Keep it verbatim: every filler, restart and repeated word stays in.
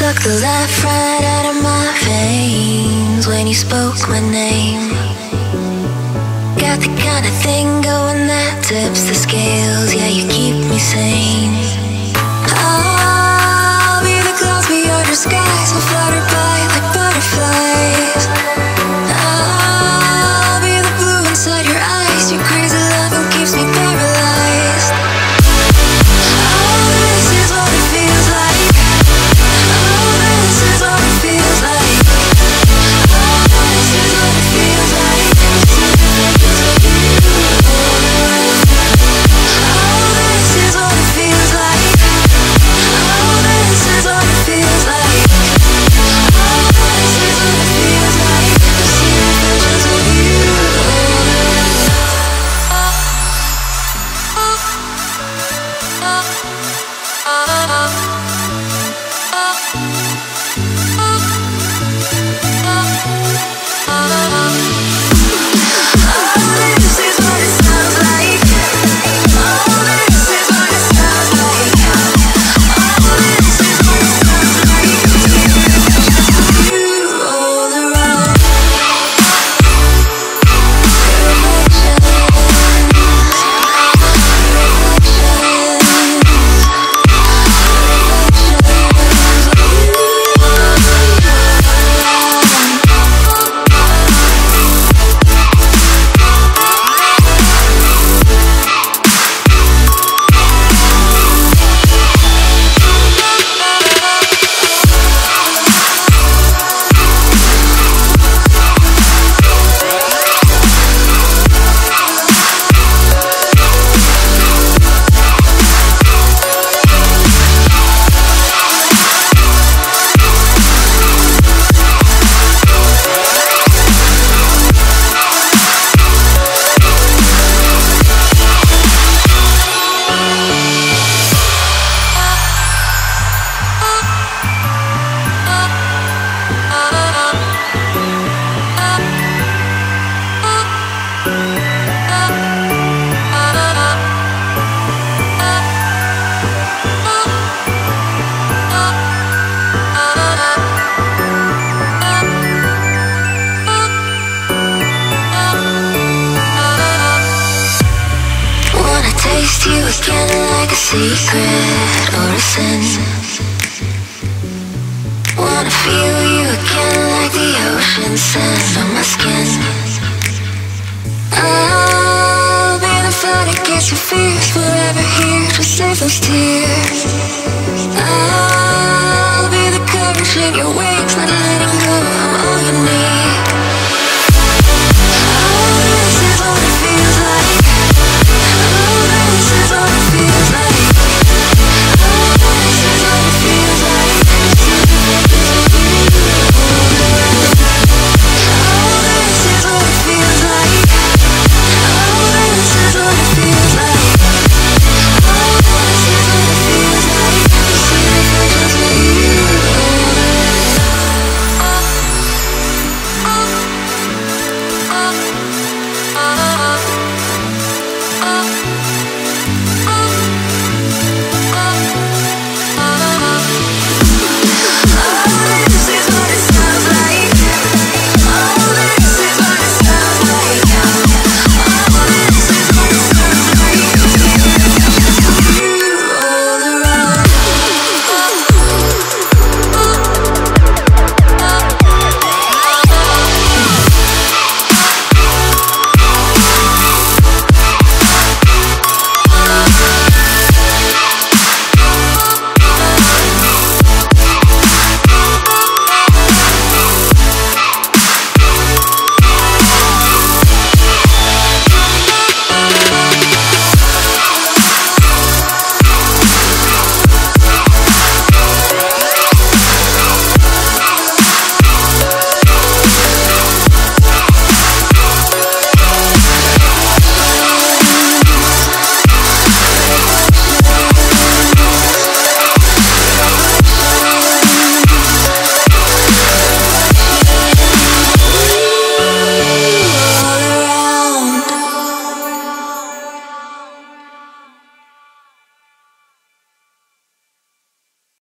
suck the life right out of my veins when you spoke my name. Got the kind of thing going that tips the scales, yeah, you keep me sane. I'll be the clouds beyond your skies, I'll flutter by like butterflies. I'll be the blue inside your eyes, your crazy love that keeps me paralyzed. You again like a secret or a sin. Wanna feel you again like the ocean sand on my skin. I'll be the flood that gets your fears forever here to save those tears. I'll be the courage in your way.